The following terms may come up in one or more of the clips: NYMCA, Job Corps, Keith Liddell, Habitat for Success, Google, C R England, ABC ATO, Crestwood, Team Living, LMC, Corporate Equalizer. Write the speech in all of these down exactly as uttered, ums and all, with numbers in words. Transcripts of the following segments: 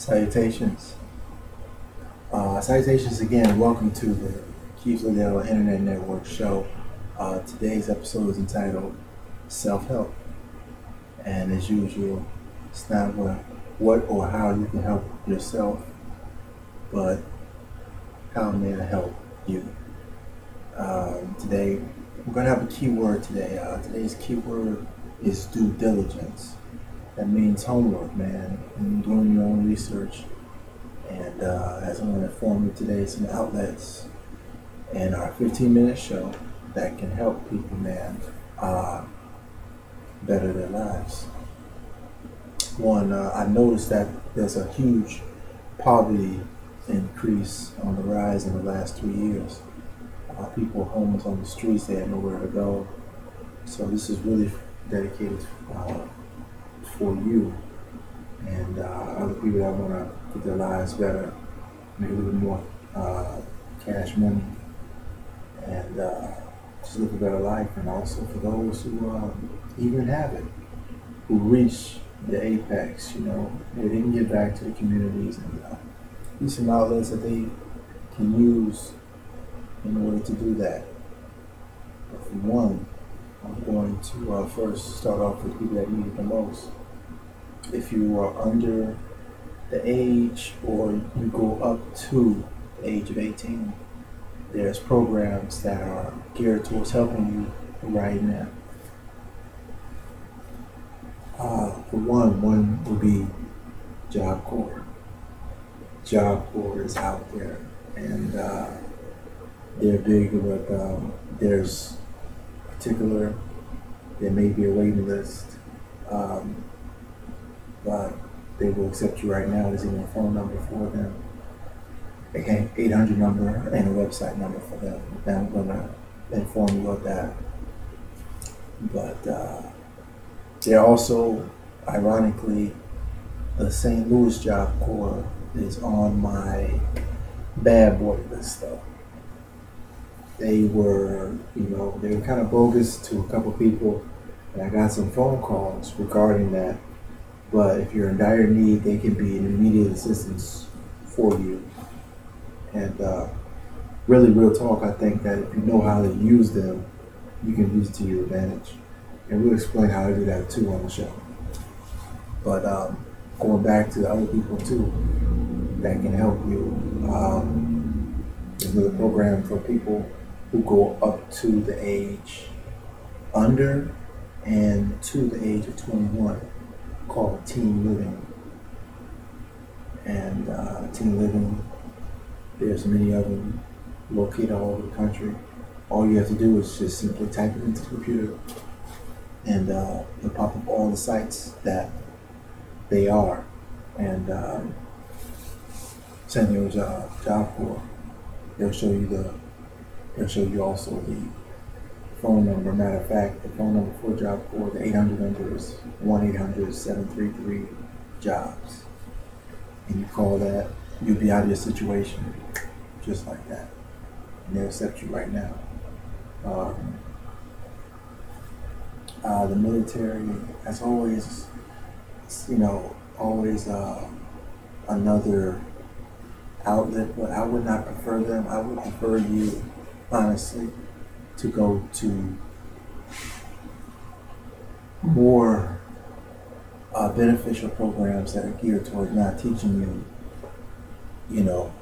Salutations. Uh, salutations again. Welcome to the Keith Liddell Internet Network show. Uh, today's episode is entitled Self-Help. And as usual, it's not what or how you can help yourself, but how may I help you. Um, today, we're going to have a keyword today. Uh, today's keyword is due diligence. That means homework, man, and doing your own research. And uh, as I'm going to inform you today, some outlets and our fifteen minute show that can help people, man, uh, better their lives. One, uh, I noticed that there's a huge poverty increase on the rise in the last three years. Uh, people are homeless on the streets, they have nowhere to go. So this is really dedicated uh, for you and uh, other people that want to get their lives better, make a little bit more uh, cash money, and uh, just live a better life. And also for those who uh, even have it, who reach the apex, you know, they can get back to the communities and uh, these some outlets that they can use in order to do that. But for one, I'm going to uh, first start off with people that need it the most. If you are under the age or you go up to the age of eighteen, there's programs that are geared towards helping you right now. Uh, for one, one would be Job Corps. Job Corps is out there, and uh, they're big, but um, there's particular, there may be a waiting list, um, but they will accept you right now. There's even a phone number for them, an eight hundred number and a website number for them. Now I'm going to inform you of that. But uh, they're also, ironically, the Saint Louis Job Corps is on my bad boy list though. They were, you know, they were kind of bogus to a couple people, and I got some phone calls regarding that. But if you're in dire need, they can be an immediate assistance for you. And uh, really, real talk, I think that if you know how to use them, you can use it to your advantage. And we'll explain how to do that too on the show. But um, going back to the other people too that can help you, um, there's another program for people who go up to the age under and to the age of twenty-one, called Team Living. And uh, Team Living, there's many of them located all over the country. All you have to do is just simply type it into the computer, and uh, it'll pop up all the sites that they are. And um, Saint Louis uh, Job Corps, they'll show you the They'll show you also the phone number. Matter of fact, the phone number for Job Corps, the eight hundred number is one eight hundred seven three three jobs. And you call that, you'll be out of your situation, just like that. And they'll accept you right now. Um, uh, the military, as always, you know, always uh, another outlet, but I would not prefer them. I would prefer you, honestly, to go to more uh, beneficial programs that are geared towards not teaching you, you know,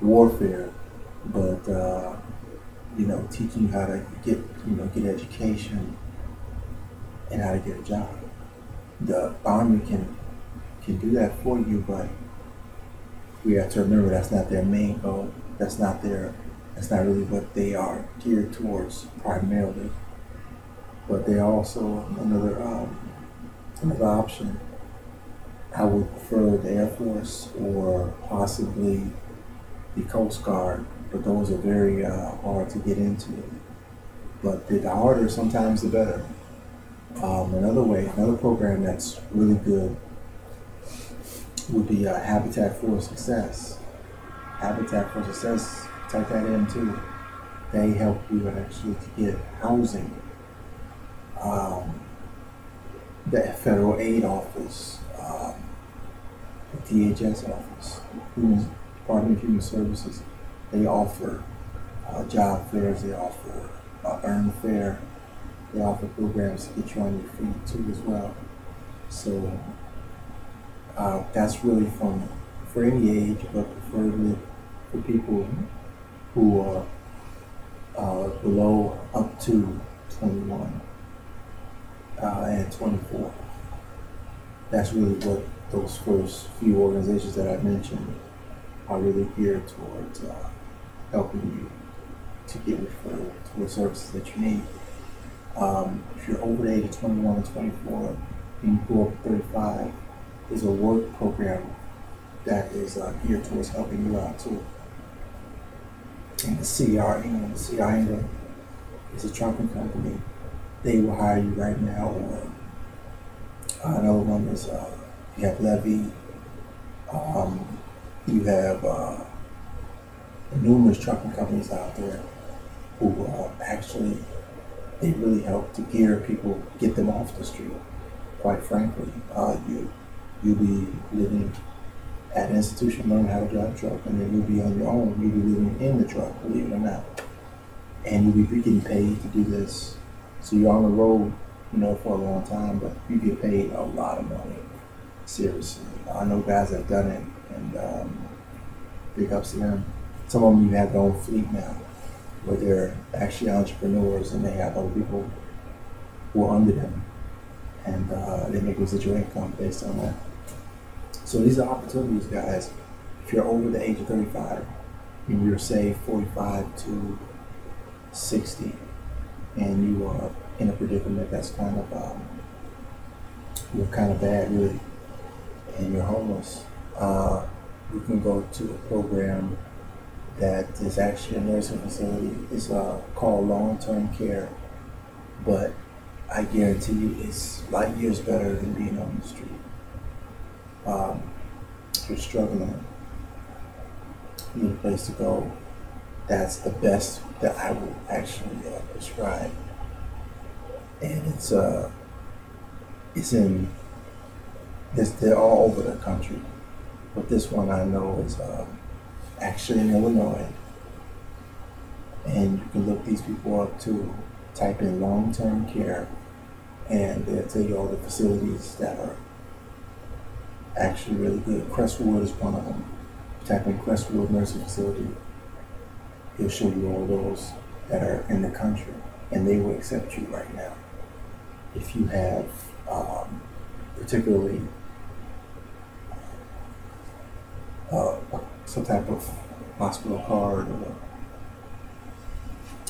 warfare, but uh, you know, teaching you how to get, you know, get education and how to get a job. The Army can can do that for you, but we have to remember that's not their main goal. That's not their, that's not really what they are geared towards primarily. But they also another um, another option. I would prefer the Air Force or possibly the Coast Guard, but those are very uh, hard to get into. But the, the harder, sometimes the better. Um, another way, another program that's really good would be uh, Habitat for Success. Habitat for Success, type that in too. They help you actually to get housing. Um, the Federal Aid Office, um, D H S office, Department of Human Services. They offer uh, job fairs, they offer uh, earn fair, they offer programs to get you on your feet too as well. So uh, that's really from for any age, but preferably for people who are uh, below up to twenty-one uh, and twenty-four. That's really what those first few organizations that I mentioned are really geared towards uh, helping you to get referred to the services that you need. Um, if you're over the age of twenty-one and twenty-four, and you go up to thirty-five, there's a work program that is uh, geared towards helping you out too. And the C R England, the C R England is a trucking company. They will hire you right now. Or uh, another one is uh, you have Levy. Um, you have uh, numerous trucking companies out there who uh, actually they really help to gear people, get them off the street. Quite frankly, uh, you you'll be living at an institution, learn how to drive a truck, and then you'll be on your own. You'll be living in the truck, believe it or not. And you'll be getting paid to do this. So you're on the road, you know, for a long time, but you get paid a lot of money, seriously. I know guys that have done it, and um, big ups to them. Some of them even have their own fleet now, where they're actually entrepreneurs, and they have other people who are under them, and uh, they make residual income based on that. So these are opportunities, guys. If you're over the age of thirty-five, and you're say forty-five to sixty, and you are in a predicament that's kind of um, you're kind of bad really, and you're homeless, uh, you can go to a program that is actually a nursing facility. It's uh, called long-term care, but I guarantee you, it's light years better than being on the street. Um, if you're struggling, you need a place to go. That's the best that I would actually uh, prescribe, and it's uh, it's in. This, they're all over the country, but this one I know is uh, actually in Illinois, and you can look these people up too. Type in long-term care, and they'll tell you all the facilities that are actually really good. Crestwood is one of them. Type in Crestwood Nursing Facility. He'll show you all those that are in the country, and they will accept you right now. If you have um, particularly uh, some type of hospital card or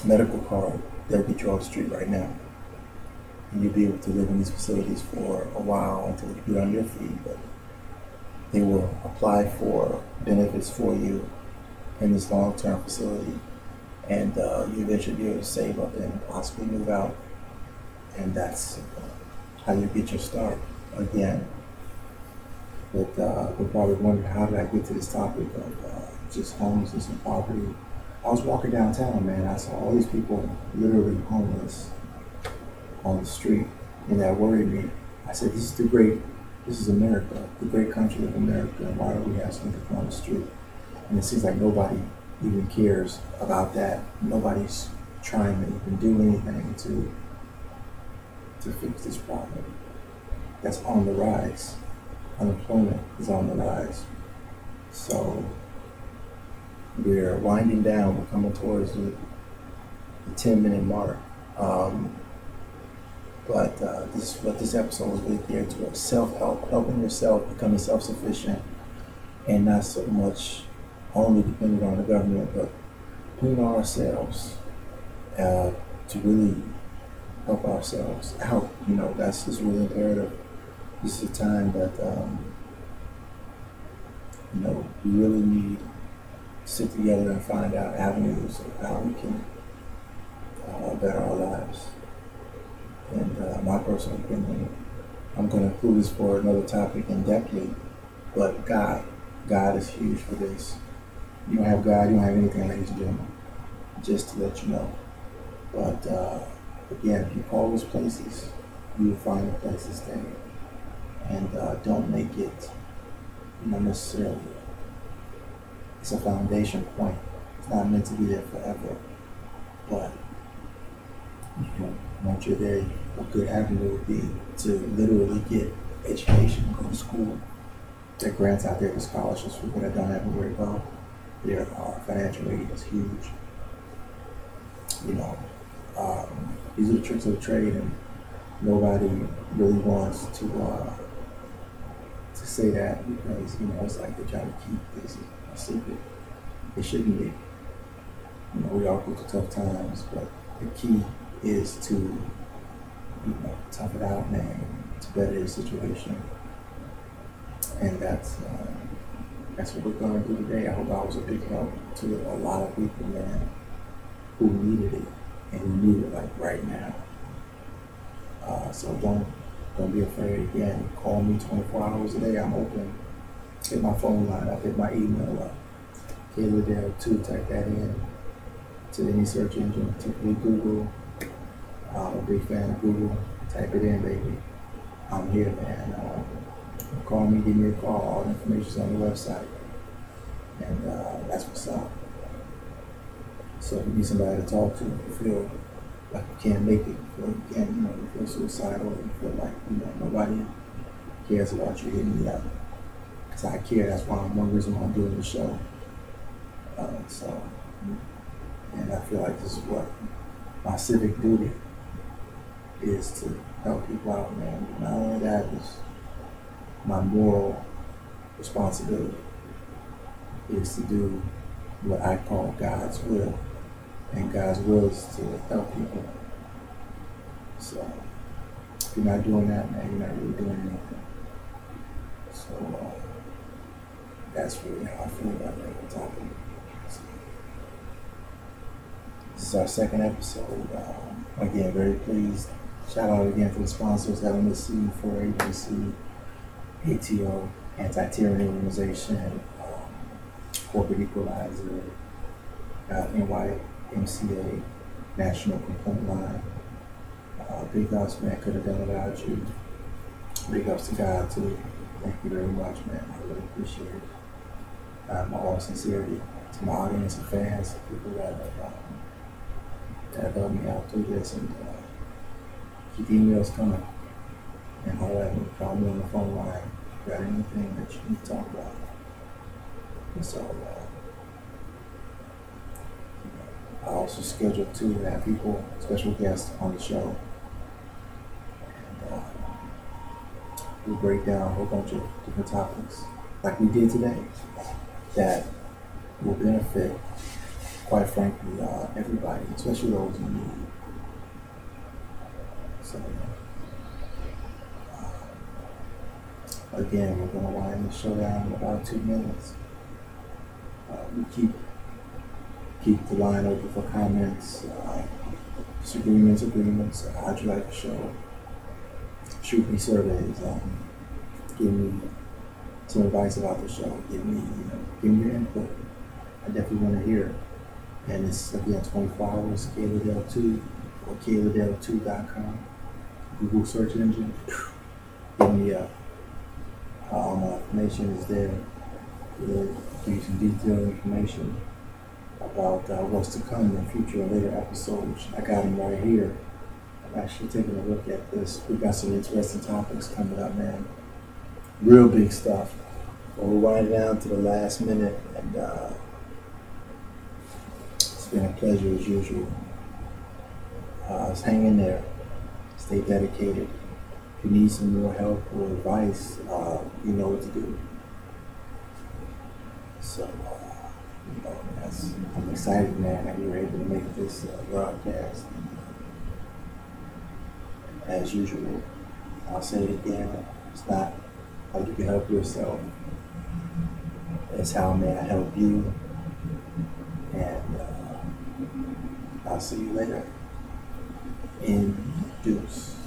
medical card, they'll get you off the street right now. And you'll be able to live in these facilities for a while until you get on your feet. But they will apply for benefits for you in this long-term facility, and uh, you eventually be able to save up and possibly move out, and that's uh, how you get your start again. But uh, we're probably wondering, how did I get to this topic of uh, just homelessness and poverty? I was walking downtown, man. I saw all these people literally homeless on the street, and that worried me. I said, this is the great, this is America, the great country of America. Why do we have some people on the street? And it seems like nobody even cares about that. Nobody's trying to even do anything to to fix this problem. That's on the rise. Unemployment is on the rise. So we're winding down. We're coming towards the, the ten-minute mark. Um, but uh, this is what this episode is really geared towards: self-help, helping yourself, becoming self-sufficient, and not so much only dependent on the government, but doing ourselves uh, to really help ourselves out. You know, that's just really imperative. This is a time that um, you know, we really need sit together and find out avenues of how we can uh, better our lives. And uh, my personal opinion, I'm going to include this for another topic in depthly, but God, God is huge for this. You don't have God, you don't have anything, ladies and gentlemen, just to let you know. But uh, again, if you call those places, you will find the places there. And uh, don't make it not necessarily. It's a foundation point. It's not meant to be there forever, but you know, once you're there, a good avenue would be to literally get education, go to school. There are grants out there for scholarships for people that don't have to worry about. There are financial aid that's huge. You know, um, these are the tricks of the trade, and nobody really wants to uh, to say that because you know it's like they're trying to keep this a secret. It shouldn't be. You know, we all go through tough times, but the key is to you know tough it out, man, to better the situation, and that's uh, that's what we're going to do today. I hope I was a big help to a lot of people, man, who needed it and need it like right now. Uh, so don't don't be afraid again. Call me twenty-four hours a day. I'm open. Hit my phone line up. Hit my email up. Keith Liddell two. Type that in to any search engine, typically Google. I'm a big fan of Google. Type it in, baby. I'm here, man. Um, call me. Give me a call. All the information's on the website, and uh, that's what's up. So if you need somebody to talk to, you feel like you can't make it, you feel like you can't, you know, you feel suicidal, you feel like, you know, nobody cares about you, hitting me up. Because I care, that's why I'm one reason why I'm doing the show. Uh, so, and I feel like this is what my civic duty is, to help people out, man. Not only that, it's my moral responsibility is to do what I call God's will. And God's will is to help people. So if you're not doing that, man, you're not really doing anything. So uh, that's really how I feel about that topic. So, this is our second episode. Um, again, very pleased. Shout out again to the sponsors, L M C, for A B C, A T O, Anti-Tyranny Organization, um, Corporate Equalizer, uh, N Y M C A. M C A, National Complaint Line. Uh, big ups, man. Could have done without you. Big ups to God, too. Thank you very much, man. I really appreciate it. Uh, my all sincerity to my audience and fans, people that have, um, that have helped me out through this. And uh, keep the emails coming. And all that. Call me on the phone line. If you got anything that you need to talk about. It's all right. I also scheduled to have people, special guests on the show. And, uh, we break down a whole bunch of different topics, like we did today, that will benefit, quite frankly, uh, everybody, especially those in need. So, uh, again, we're going to wind the show down in about two minutes. Uh, we keep. Keep the line open for comments, uh, disagreements, agreements. Uh, how'd you like the show? Shoot me surveys. Um, give me some advice about the show. Give me, you know, give me your input. I definitely want to hear it. And it's again twenty-four hours. Keith Liddell two or Keith Liddell two dot com. Google search engine. Give me up. All my information is there. It'll give you some detailed information about uh, what's to come in future and later episodes. I got them right here. I'm actually taking a look at this. We got some interesting topics coming up, man. Real big stuff. But we're winding down to the last minute, and uh, it's been a pleasure as usual. Uh, just hang in there. Stay dedicated. If you need some more help or advice, uh, you know what to do. So. Uh, You know, that's, I'm excited, man, that we were able to make this uh, broadcast. As usual, I'll say it again, it's not how you can help yourself. It's how may I help you. And uh, I'll see you later. Induce.